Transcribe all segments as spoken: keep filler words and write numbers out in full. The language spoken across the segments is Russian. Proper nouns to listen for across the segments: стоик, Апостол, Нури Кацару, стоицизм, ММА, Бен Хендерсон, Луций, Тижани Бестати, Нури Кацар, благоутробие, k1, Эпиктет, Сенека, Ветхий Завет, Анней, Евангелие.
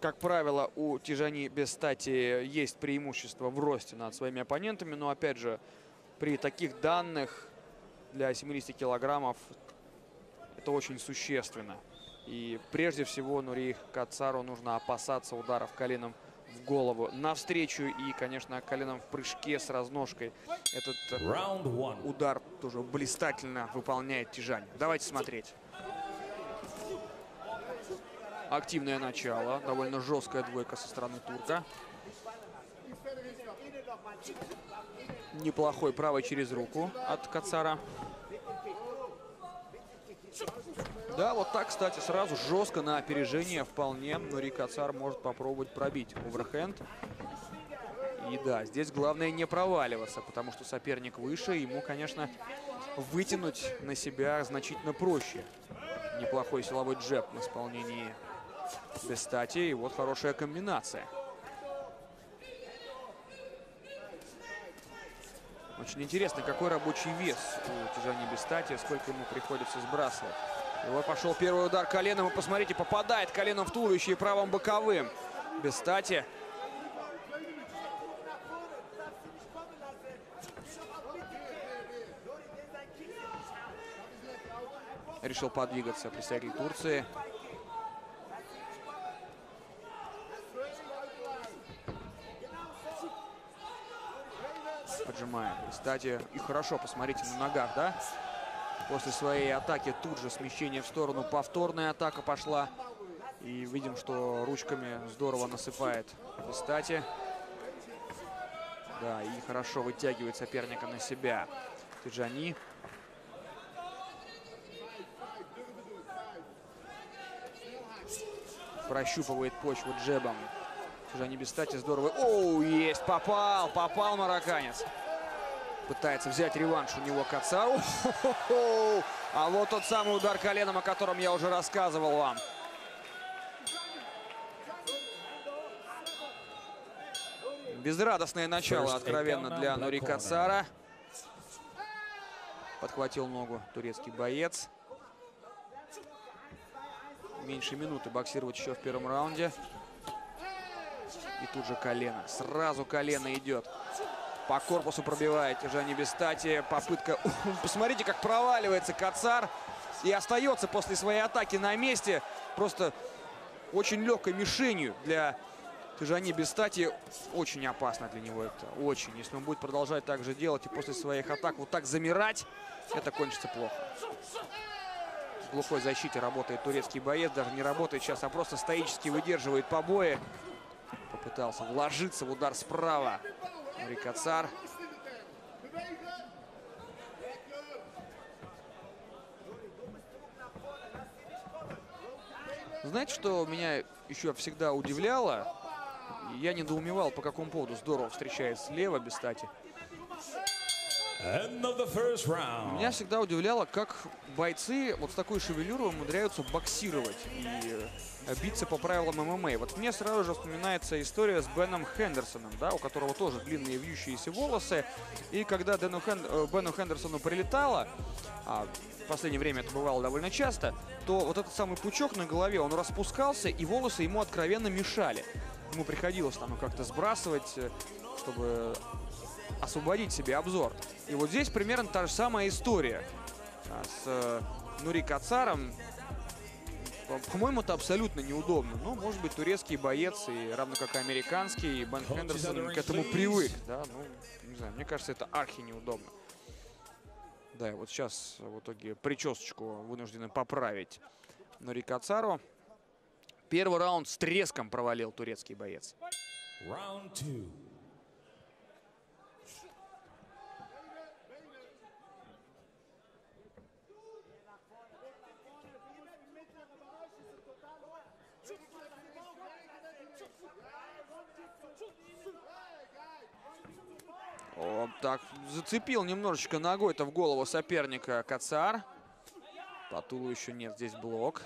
Как правило, у Тижани Бестати есть преимущество в росте над своими оппонентами. Но, опять же, при таких данных для семидесяти килограммов это очень существенно. И прежде всего Нури Кацару нужно опасаться ударов коленом в голову навстречу и, конечно, коленом в прыжке с разножкой. Этот удар тоже блистательно выполняет Тижани. Давайте смотреть. Активное начало. Довольно жесткая двойка со стороны турка. Неплохой правый через руку от Кацара. Да, вот так, кстати, сразу жестко на опережение вполне Нури Кацар может попробовать пробить оверхенд. И да, здесь главное не проваливаться, потому что соперник выше, ему, конечно, вытянуть на себя значительно проще. Неплохой силовой джеб на исполнении Бестати, и вот хорошая комбинация. Очень интересно, какой рабочий вес у Тижани Бестати, сколько ему приходится сбрасывать. И вот пошел первый удар коленом, и посмотрите, попадает коленом в туловище и правым боковым. Бестати. Решил подвигаться представитель Турции. Поджимаем. Кстати, и хорошо, посмотрите, на ногах, да? После своей атаки тут же смещение в сторону. Повторная атака пошла. И видим, что ручками здорово насыпает. Кстати, да, и хорошо вытягивает соперника на себя. Тижани. Прощупывает почву джебом. Тижани Бестати здорово. Оу, есть! Попал! Попал марокканец. Пытается взять реванш у него Кацару. А вот тот самый удар коленом, о котором я уже рассказывал вам. Безрадостное начало, откровенно, для Нури Кацара. Подхватил ногу турецкий боец. Меньше минуты боксировать еще в первом раунде. И тут же колено. Сразу колено идет. По корпусу пробивает Тижани Бестати. Попытка... Посмотрите, как проваливается Кацар. И остается после своей атаки на месте. Просто очень легкой мишенью для Тижани Бестати. Очень опасно для него это. Очень. Если он будет продолжать так же делать и после своих атак вот так замирать, это кончится плохо. В глухой защите работает турецкий боец. Даже не работает сейчас, а просто стоически выдерживает побои. Попытался вложиться в удар справа Нури Кацар. Знаете, что меня еще всегда удивляло? Я недоумевал, по какому поводу здорово встречает слева Бестати. Меня всегда удивляло, как бойцы вот с такой шевелюрой умудряются боксировать и биться по правилам ММА. Вот мне сразу же вспоминается история с Беном Хендерсоном, да, у которого тоже длинные вьющиеся волосы. И когда Дэну Хен... Бену Хендерсону прилетало, а в последнее время это бывало довольно часто, то вот этот самый пучок на голове, он распускался, и волосы ему откровенно мешали. Ему приходилось там как-то сбрасывать, чтобы... освободить себе обзор. И вот здесь примерно та же самая история с Нури Кацаром. По-моему, это абсолютно неудобно. Но, может быть, турецкий боец, и равно как и американский, и Бен Хендерсон к этому привык. Да? Ну, не знаю, мне кажется, это архи неудобно. Да, и вот сейчас в итоге причесочку вынуждены поправить Нури Кацару. Первый раунд с треском провалил турецкий боец. Вот так зацепил немножечко ногой-то в голову соперника Кацар. По туловищу нет, здесь блок.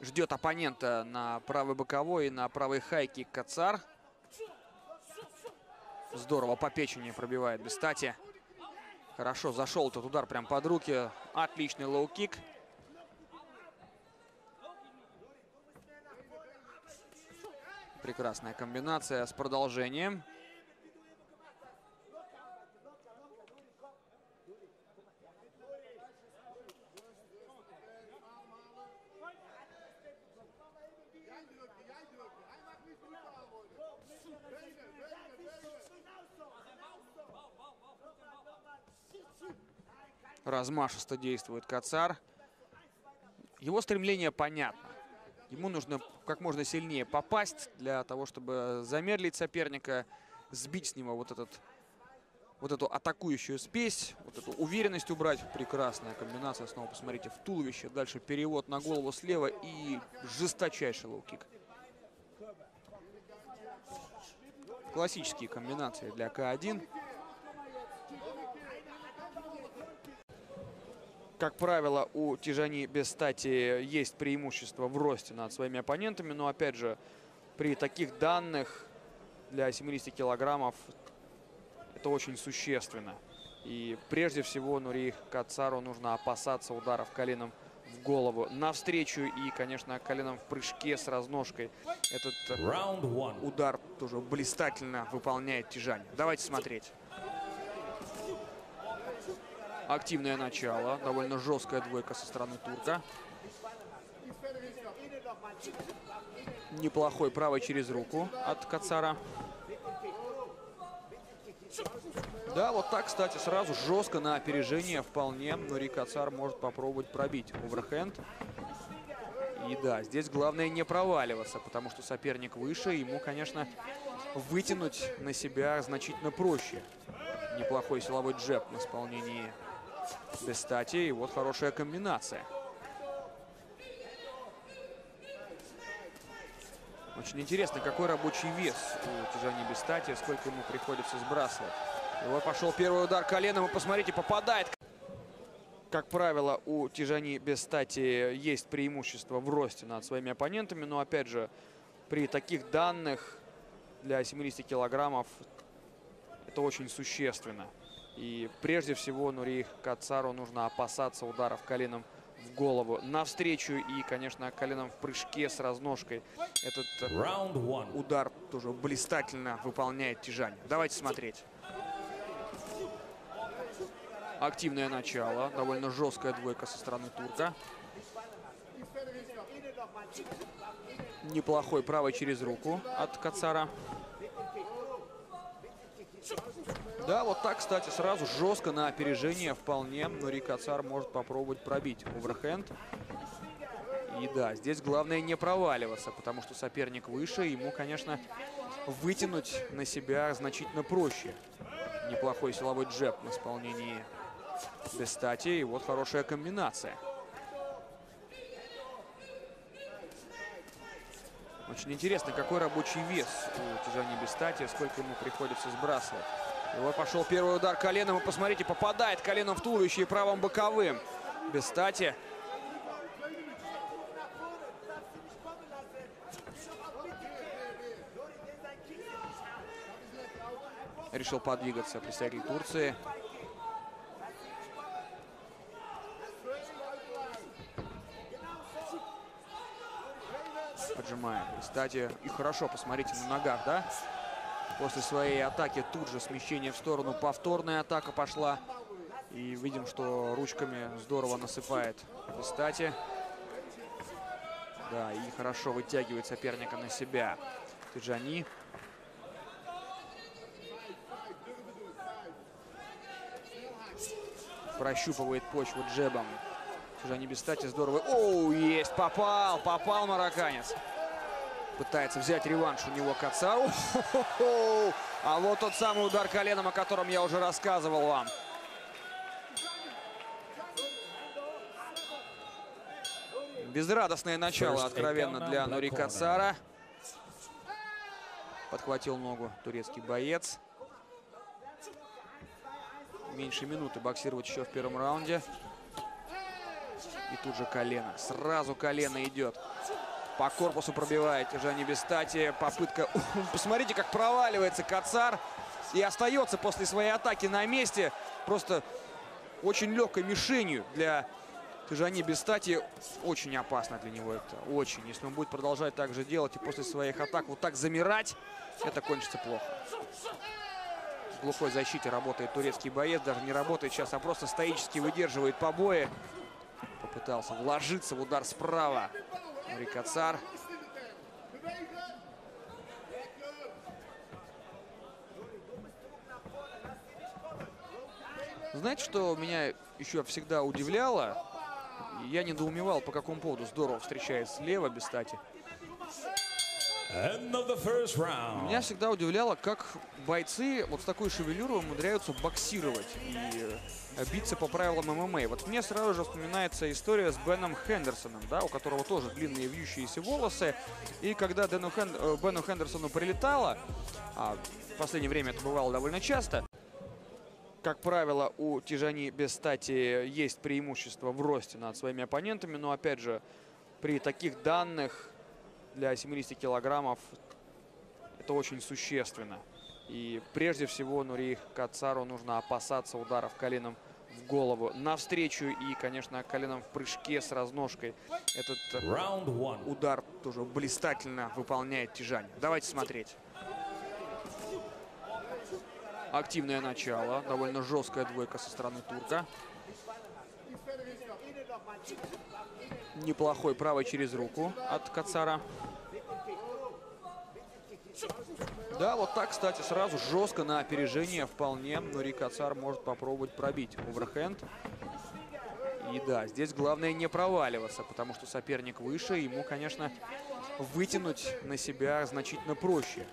Ждет оппонента на правый боковой и на правой хайке Кацар. Здорово по печени пробивает Бестати. Хорошо зашел этот удар прям под руки. Отличный лоу-кик. Прекрасная комбинация с продолжением. Размашисто действует Кацар. Его стремление понятно. Ему нужно как можно сильнее попасть для того, чтобы замедлить соперника, сбить с него вот, этот, вот эту атакующую спесь, вот эту уверенность убрать. Прекрасная комбинация. Снова посмотрите в туловище. Дальше перевод на голову слева и жесточайший лоу-кик. Классические комбинации для ка один. Как правило, у Тижани Бестати есть преимущество в росте над своими оппонентами. Но, опять же, при таких данных для семидесяти килограммов это очень существенно. И прежде всего Нури Кацару нужно опасаться ударов коленом в голову навстречу. И, конечно, коленом в прыжке с разножкой. Этот удар тоже блистательно выполняет Тижани. Давайте смотреть. Активное начало. Довольно жесткая двойка со стороны турка. Неплохой правый через руку от Кацара. Да, вот так, кстати, сразу жестко на опережение вполне. Нури Кацар может попробовать пробить оверхенд. И да, здесь главное не проваливаться, потому что соперник выше. Ему, конечно, вытянуть на себя значительно проще. Неплохой силовой джеб на исполнении Бестати. И вот хорошая комбинация. Очень интересно, какой рабочий вес у Тижани Бестати, сколько ему приходится сбрасывать. И вот пошел первый удар коленом. И посмотрите, попадает. Как правило, у Тижани Бестати есть преимущество в росте над своими оппонентами. Но, опять же, при таких данных для семидесяти килограммов это очень существенно. И прежде всего Нури Кацару нужно опасаться ударов коленом в голову навстречу. И, конечно, коленом в прыжке с разножкой. Этот удар тоже блистательно выполняет Тижани. Давайте смотреть. Активное начало. Довольно жесткая двойка со стороны турка. Неплохой правый через руку от Кацара. Да, вот так, кстати, сразу жестко на опережение вполне. Нури Кацар может попробовать пробить оверхенд. И да, здесь главное не проваливаться, потому что соперник выше. Ему, конечно, вытянуть на себя значительно проще. Неплохой силовой джеб на исполнении Бестати. И вот хорошая комбинация. Очень интересно, какой рабочий вес у Тижани Бестати, сколько ему приходится сбрасывать. И вот пошел первый удар коленом. И посмотрите, попадает коленом в туловище и правым боковым. Бестати. Решил подвигаться представитель Турции. Поджимаем. Кстати, и хорошо, посмотрите, на ногах, да? После своей атаки тут же смещение в сторону. Повторная атака пошла. И видим, что ручками здорово насыпает Бестати. Да, и хорошо вытягивает соперника на себя Тижани. Прощупывает почву джебом. Тижани Бестати здорово. Оу, есть, попал, попал марокканец. Пытается взять реванш у него Кацару. А вот тот самый удар коленом, о котором я уже рассказывал вам. Безрадостное начало, откровенно, для Нури Кацара. Подхватил ногу турецкий боец. Меньше минуты боксировать еще в первом раунде. И тут же колено. Сразу колено идет. По корпусу пробивает Тижани Бестати. Попытка... Посмотрите, как проваливается Кацар. и остается после своей атаки на месте. Просто очень легкой мишенью для Тижани Бестати. Очень опасно для него это. Очень. Если он будет продолжать так же делать и после своих атак вот так замирать, это кончится плохо. В глухой защите работает турецкий боец. Даже не работает сейчас, а просто стоически выдерживает побои. Попытался вложиться в удар справа. Нури Кацар. Знаете, что меня еще всегда удивляло? Я недоумевал, по какому поводу здорово встречает слева Бестати. Меня всегда удивляло, как бойцы вот с такой шевелюрой умудряются боксировать и биться по правилам ММА. Вот мне сразу же вспоминается история с Беном Хендерсоном, да, у которого тоже длинные вьющиеся волосы. И когда Дэну Хен... Бену Хендерсону прилетало, а в последнее время это бывало довольно часто, как правило, у Тижани Бестати есть преимущество в росте над своими оппонентами. Но, опять же, при таких данных для семидесяти килограммов это очень существенно. И прежде всего Нури Кацару нужно опасаться ударов коленом в голову навстречу и, конечно, коленом в прыжке с разножкой. Этот удар тоже блистательно выполняет Тижани. Давайте смотреть. Активное начало. Довольно жесткая двойка со стороны турка. Неплохой правый через руку от Кацара. Да, вот так, кстати, сразу жестко на опережение вполне. Нури Кацар может попробовать пробить оверхенд. И да, здесь главное не проваливаться, потому что соперник выше. Ему, конечно, вытянуть на себя значительно проще.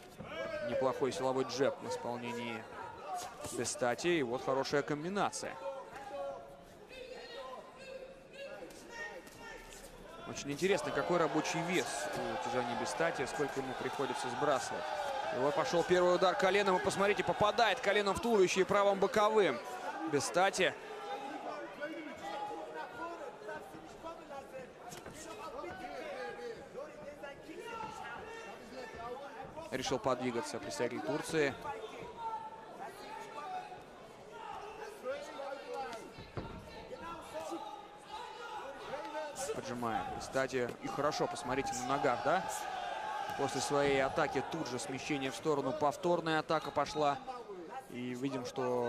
Неплохой силовой джеб в исполнении Бестати. И вот хорошая комбинация. Очень интересно, какой рабочий вес у Тижани Бестати, сколько ему приходится сбрасывать. И вот пошел первый удар коленом. И посмотрите, попадает коленом в туловище и правым боковым. Бестати. Решил подвигаться представитель Турции. Поджимаем. Кстати, и хорошо, посмотрите, на ногах, да? После своей атаки тут же смещение в сторону. Повторная атака пошла. И видим, что...